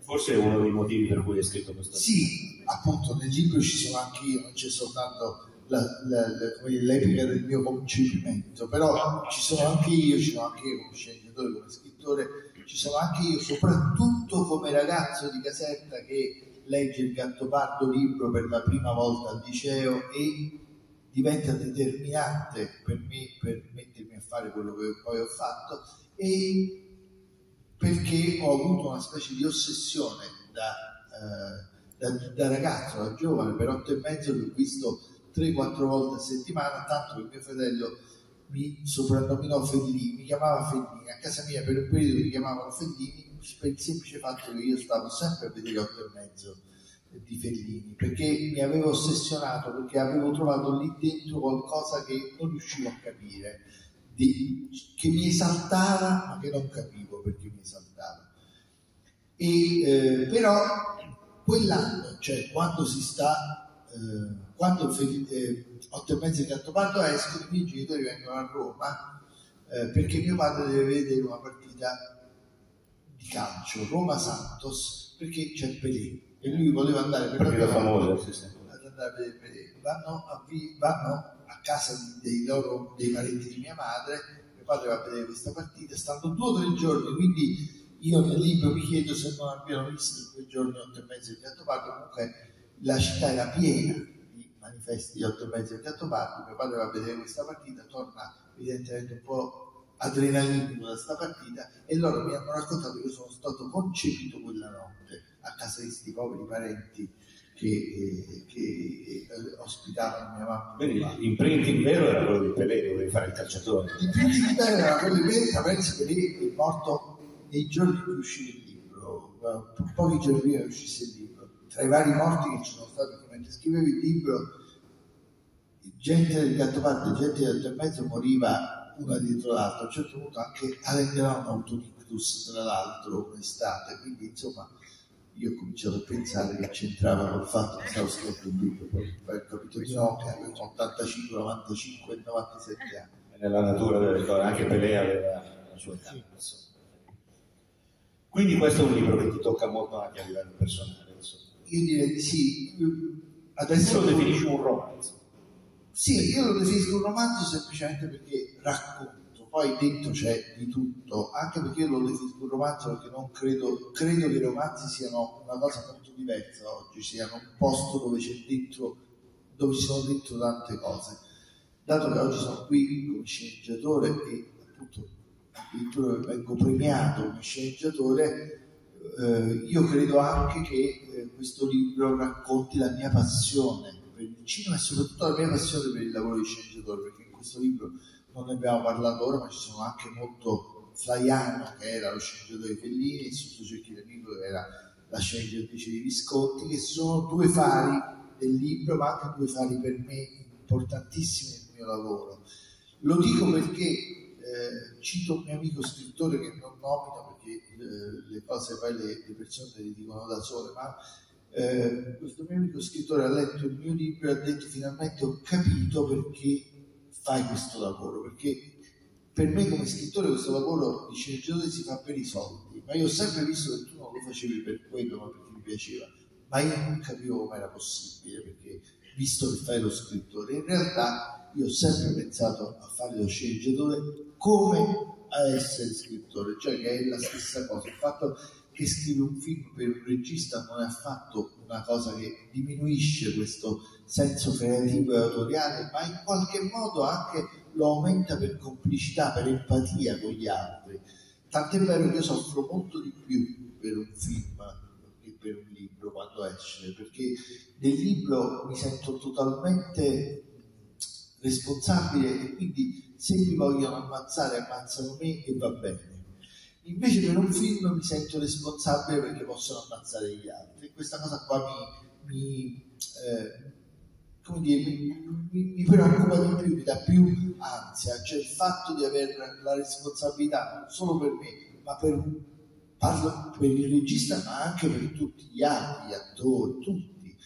Forse è uno dei motivi per cui hai scritto questo libro. Sì, appunto, nel libro ci sono anche io, non c'è soltanto l'epica del mio concepimento, però ci sono anche io, ci sono anche io come sceneggiatore, come scrittore, ci sono anche io, soprattutto come ragazzo di Caserta che legge Il Gattopardo libro per la prima volta al liceo e diventa determinante per me, per mettermi a fare quello che poi ho fatto, e perché ho avuto una specie di ossessione da ragazzo, da giovane. Per 8 e mezzo l'ho visto 3-4 volte a settimana, tanto che mio fratello mi soprannominò Fellini, mi chiamava Fellini, a casa mia per un periodo mi chiamavano Fellini per il semplice fatto che io stavo sempre a vedere 8 e mezzo di Fellini, perché mi avevo ossessionato, perché avevo trovato lì dentro qualcosa che non riuscivo a capire, che mi esaltava ma che non capivo perché mi esaltava. E però quell'anno, cioè quando si sta quando 8 e mezzo di Gattopardo escono, i miei genitori vengono a Roma perché mio padre deve vedere una partita di calcio, Roma-Santos, perché c'è Pelé e lui voleva andare per partita famosa, ad andare a vedere Pelé. Vanno a casa dei parenti di mia madre, mio padre va a vedere questa partita, stanno 2 o 3 giorni, quindi io nel libro mi chiedo se non abbiano visto in quei giorni 8 e mezzo di Gattopardo. Comunque la città era piena di manifesti di 8 e mezzo di Gattopardo, mio padre va a vedere questa partita, torna evidentemente un po' adrenalinico da sta partita, e loro mi hanno raccontato che io sono stato concepito quella notte a casa di questi poveri parenti che ospitava mia mamma. Quindi il printing vero era quello di Pelé, dovevi fare il calciatore. Il printing vero era quello di Pelé, penso che Pelé è morto nei giorni in cui uscì il libro, pochi giorni prima che uscisse il libro. Tra i vari morti che ci sono stati mentre scrivevo il libro, gente del Gattopardo, gente del 8 e mezzo moriva una dietro l'altra. A un certo punto anche Alenderano ha avuto un ictus, tra l'altro, un'estate, quindi insomma. Io ho cominciato a pensare che c'entrava col fatto che stavo scritto un libro, poi ho capito di no, che avevo 85, 95 e 97 anni. Nella natura delle cose, anche Pelé aveva la sua età. Sì. Quindi questo è un libro che ti tocca molto anche a livello personale. Insomma. Io direi di sì. Adesso lo definisci un romanzo. Sì, io lo definisco un romanzo semplicemente perché racconto. Poi dentro c'è di tutto, anche perché io lo definisco un romanzo perché non credo che i romanzi siano una cosa molto diversa oggi, siano un posto dove c'è dentro, dove ci sono dentro tante cose. Dato che oggi sono qui come sceneggiatore e appunto addirittura vengo premiato come sceneggiatore, io credo anche che questo libro racconti la mia passione per il cinema e soprattutto la mia passione per il lavoro di sceneggiatore, perché in questo libro non ne abbiamo parlato ora, ma ci sono anche molto Flaiano, che era lo sceneggiatore di Fellini, il sottocerchi del libro, che era la sceneggiatrice di Visconti, che sono 2 fari del libro, ma anche 2 fari per me importantissimi nel mio lavoro. Lo dico perché cito un mio amico scrittore che non nomino, perché le cose poi le persone le dicono da sole, ma questo mio amico scrittore ha letto il mio libro e ha detto: finalmente ho capito perché fai questo lavoro, perché per me come scrittore questo lavoro di sceneggiatore si fa per i soldi, ma io ho sempre visto che tu non lo facevi per quello, ma perché mi piaceva, ma io non capivo come era possibile, perché visto che fai lo scrittore, in realtà io ho sempre pensato a fare lo sceneggiatore come a essere scrittore, cioè che è la stessa cosa. Il fatto che scrivi un film per un regista non è affatto una cosa che diminuisce questo senso creativo e autoriale, ma in qualche modo anche lo aumenta per complicità, per empatia con gli altri. Tant'è vero che io soffro molto di più per un film che per un libro quando esce, perché nel libro mi sento totalmente responsabile e quindi se mi vogliono ammazzare ammazzano me e va bene. Invece per un film mi sento responsabile perché possono ammazzare gli altri. Questa cosa qua mi preoccupa di più, mi dà più ansia, cioè il fatto di avere la responsabilità non solo per me, ma per il regista, ma anche per tutti gli altri, gli attori, tutti,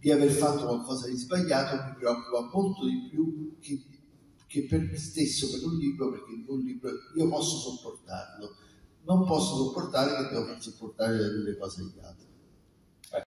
di aver fatto qualcosa di sbagliato mi preoccupa molto di più che per me stesso, per un libro, perché in un libro io posso sopportarlo. non posso sopportare che devo far sopportare le cose agli altri.